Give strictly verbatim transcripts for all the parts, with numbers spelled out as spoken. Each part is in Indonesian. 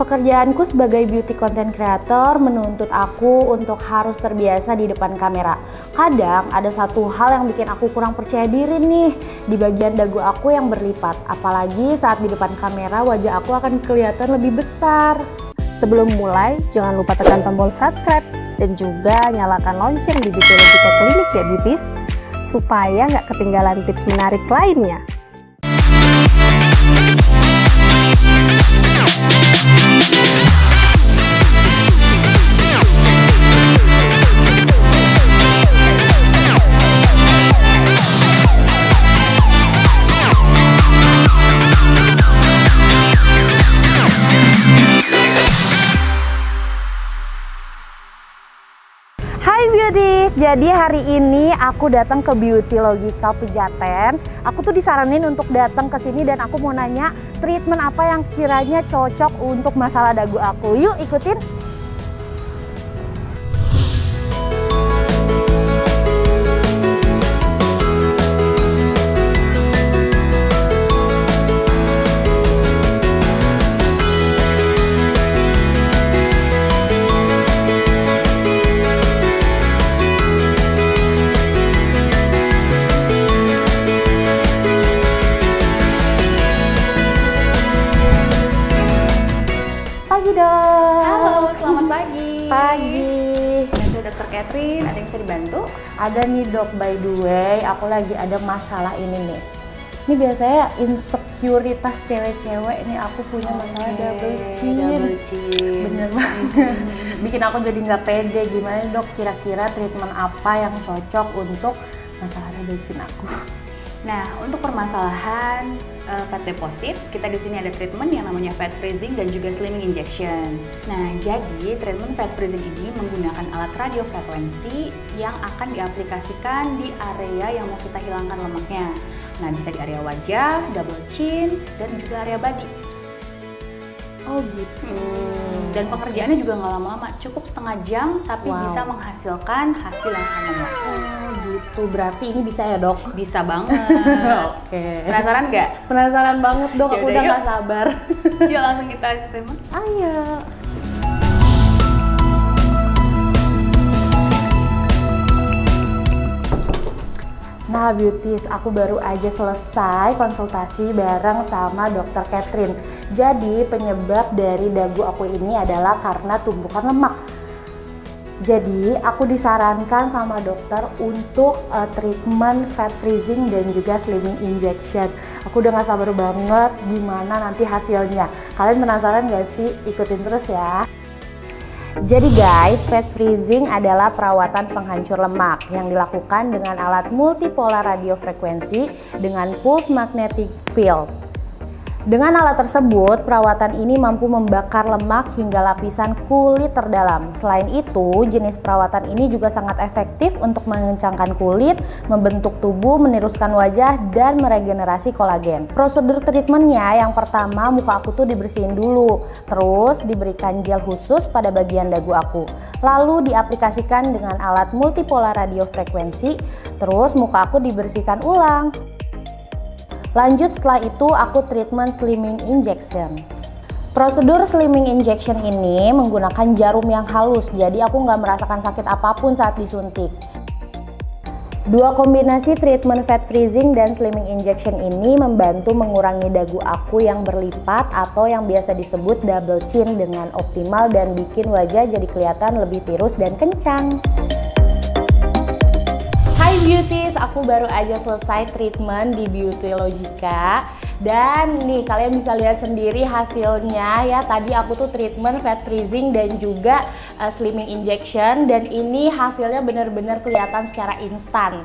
Pekerjaanku sebagai beauty content creator menuntut aku untuk harus terbiasa di depan kamera. Kadang ada satu hal yang bikin aku kurang percaya diri nih di bagian dagu aku yang berlipat. Apalagi saat di depan kamera wajah aku akan kelihatan lebih besar. Sebelum mulai, jangan lupa tekan tombol subscribe dan juga nyalakan lonceng di Beautylogica Clinic ya beauties, supaya nggak ketinggalan tips menarik lainnya. Jadi hari ini aku datang ke Beauty Logical Pejaten. Aku tuh disaranin untuk datang ke sini dan aku mau nanya treatment apa yang kiranya cocok untuk masalah dagu aku. Yuk ikutin. Catherine, ada yang bisa dibantu? Ada nih dok, by the way, aku lagi ada masalah ini nih. Ini biasanya insekuritas cewek-cewek, ini aku punya masalah okay, double chin. Double chin. Bener banget. Bikin aku jadi nggak pede. Gimana dok, kira-kira treatment apa yang cocok untuk masalah double chin aku? Nah, untuk permasalahan uh, fat deposit, kita di sini ada treatment yang namanya fat freezing dan juga slimming injection. Nah, jadi treatment fat freezing ini menggunakan alat radiofrekuensi yang akan diaplikasikan di area yang mau kita hilangkan lemaknya. Nah, bisa di area wajah, double chin, dan juga area body. Oh gitu. Hmm. Dan pengerjaannya juga nggak lama-lama, cukup setengah jam, tapi wow, bisa menghasilkan hasil yang sangat bagus. Tuh berarti ini bisa ya dok? Bisa banget. Oke. Okay. Penasaran nggak? Penasaran banget dok. Yaudah, aku udah nggak sabar. Yuk langsung kita terima. Ayo. Nah beauties, aku baru aja selesai konsultasi bareng sama dokter Catherine. Jadi penyebab dari dagu aku ini adalah karena tumbukan lemak. Jadi aku disarankan sama dokter untuk uh, treatment fat freezing dan juga slimming injection. Aku udah gak sabar banget gimana nanti hasilnya. Kalian penasaran gak sih? Ikutin terus ya. Jadi guys, fat freezing adalah perawatan penghancur lemak yang dilakukan dengan alat multipolar radiofrekuensi dengan pulse magnetic field. Dengan alat tersebut, perawatan ini mampu membakar lemak hingga lapisan kulit terdalam. Selain itu, jenis perawatan ini juga sangat efektif untuk mengencangkan kulit, membentuk tubuh, meniruskan wajah, dan meregenerasi kolagen. Prosedur treatmentnya yang pertama, muka aku tuh dibersihin dulu, terus diberikan gel khusus pada bagian dagu aku. Lalu diaplikasikan dengan alat multipolar radiofrekuensi, terus muka aku dibersihkan ulang. Lanjut setelah itu aku treatment slimming injection. Prosedur slimming injection ini menggunakan jarum yang halus, jadi aku nggak merasakan sakit apapun saat disuntik. Dua kombinasi treatment fat freezing dan slimming injection ini membantu mengurangi dagu aku yang berlipat atau yang biasa disebut double chin dengan optimal dan bikin wajah jadi kelihatan lebih tirus dan kencang. Beauties, aku baru aja selesai treatment di Beautylogica dan nih kalian bisa lihat sendiri hasilnya ya. Tadi aku tuh treatment fat freezing dan juga uh, slimming injection dan ini hasilnya bener-bener kelihatan secara instan.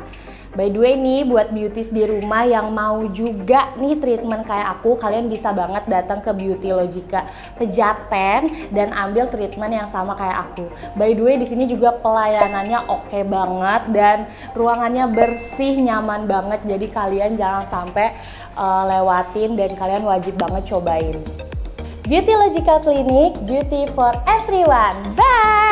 By the way nih, buat beauties di rumah yang mau juga nih treatment kayak aku, kalian bisa banget datang ke Beautylogica Pejaten dan ambil treatment yang sama kayak aku. By the way, di sini juga pelayanannya oke banget dan ruangannya bersih, nyaman banget. Jadi kalian jangan sampai uh, lewatin dan kalian wajib banget cobain. Beautylogica Clinic, beauty for everyone. Bye!